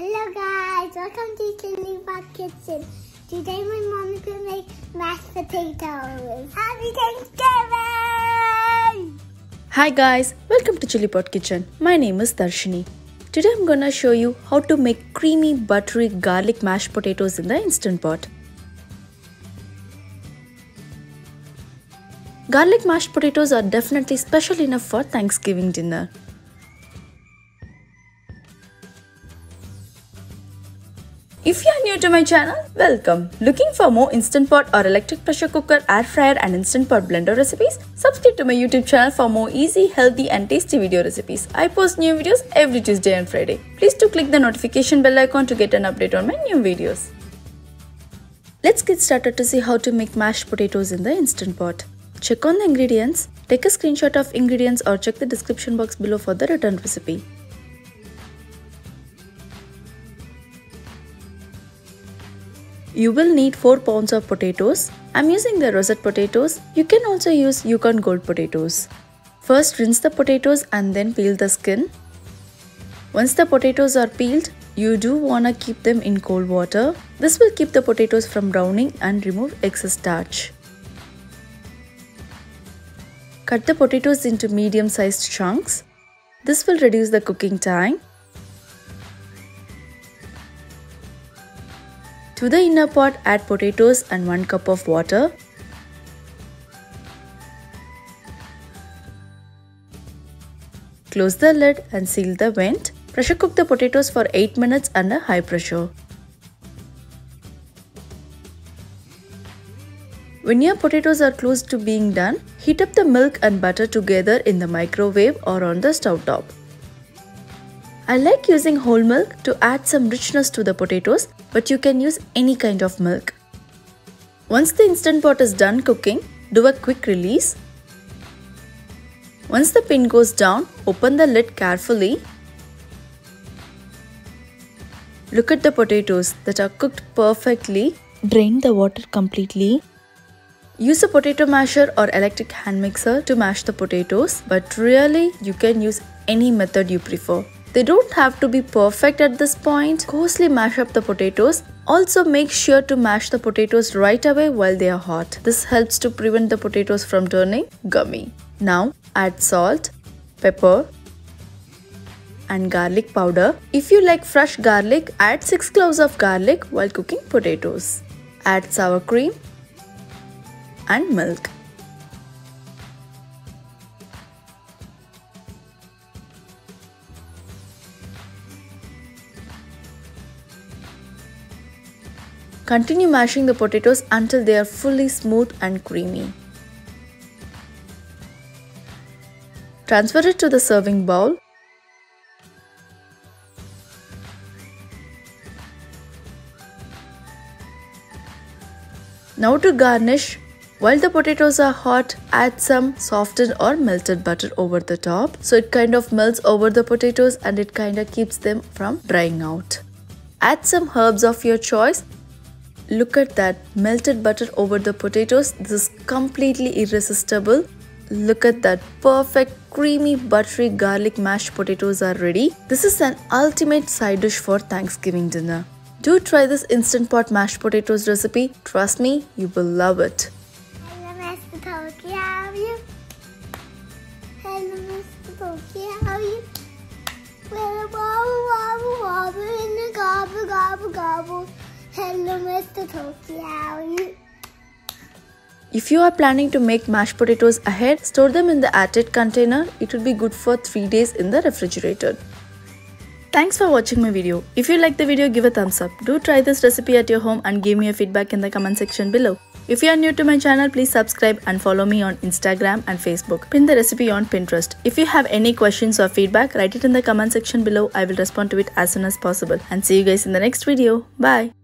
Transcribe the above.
Hello guys, welcome to Chillipot Kitchen. Today my mom is going to make mashed potatoes. Happy Thanksgiving! Hi guys, welcome to Chillipot Kitchen. My name is Darshini. Today I'm going to show you how to make creamy buttery garlic mashed potatoes in the Instant Pot. Garlic mashed potatoes are definitely special enough for Thanksgiving dinner. If you are new to my channel, welcome! Looking for more Instant Pot or electric pressure cooker, air fryer and Instant Pot blender recipes? Subscribe to my YouTube channel for more easy, healthy and tasty video recipes. I post new videos every Tuesday and Friday. Please do click the notification bell icon to get an update on my new videos. Let's get started to see how to make mashed potatoes in the Instant Pot. Check on the ingredients. Take a screenshot of ingredients or check the description box below for the written recipe. You will need 4 pounds of potatoes. I'm using the rosette potatoes. You can also use Yukon gold potatoes. First, rinse the potatoes and then peel the skin. Once the potatoes are peeled, you do want to keep them in cold water. This will keep the potatoes from browning and remove excess starch. Cut the potatoes into medium-sized chunks. This will reduce the cooking time. To the inner pot, add potatoes and 1 cup of water. Close the lid and seal the vent. Pressure cook the potatoes for 8 minutes under high pressure. When your potatoes are close to being done, heat up the milk and butter together in the microwave or on the stove top. I like using whole milk to add some richness to the potatoes, but you can use any kind of milk. Once the Instant Pot is done cooking, do a quick release. Once the pin goes down, open the lid carefully. Look at the potatoes that are cooked perfectly. Drain the water completely. Use a potato masher or electric hand mixer to mash the potatoes, but really you can use any method you prefer. They don't have to be perfect at this point. Coarsely mash up the potatoes. Also make sure to mash the potatoes right away while they are hot. This helps to prevent the potatoes from turning gummy. Now add salt, pepper and garlic powder. If you like fresh garlic, add 6 cloves of garlic while cooking potatoes. Add sour cream and milk. Continue mashing the potatoes until they are fully smooth and creamy. Transfer it to the serving bowl. Now to garnish, while the potatoes are hot, add some softened or melted butter over the top, so it kind of melts over the potatoes and it kind of keeps them from drying out. Add some herbs of your choice. Look at that, melted butter over the potatoes. This is completely irresistible. Look at that, perfect creamy buttery garlic mashed potatoes are ready. This is an ultimate side dish for Thanksgiving dinner. Do try this Instant Pot mashed potatoes recipe. Trust me, you will love it. Hello mashed potatoes, how are you? Well, wobble, wobble, wobble in the gobble, gobble, gobble. Hello, Mr. Tokyo. If you are planning to make mashed potatoes ahead, store them in the airtight container. It will be good for 3 days in the refrigerator. Thanks for watching my video. If you like the video, give a thumbs up. Do try this recipe at your home and give me a feedback in the comment section below. If you are new to my channel, please subscribe and follow me on Instagram and Facebook. Pin the recipe on Pinterest. If you have any questions or feedback, write it in the comment section below. I will respond to it as soon as possible. And see you guys in the next video. Bye.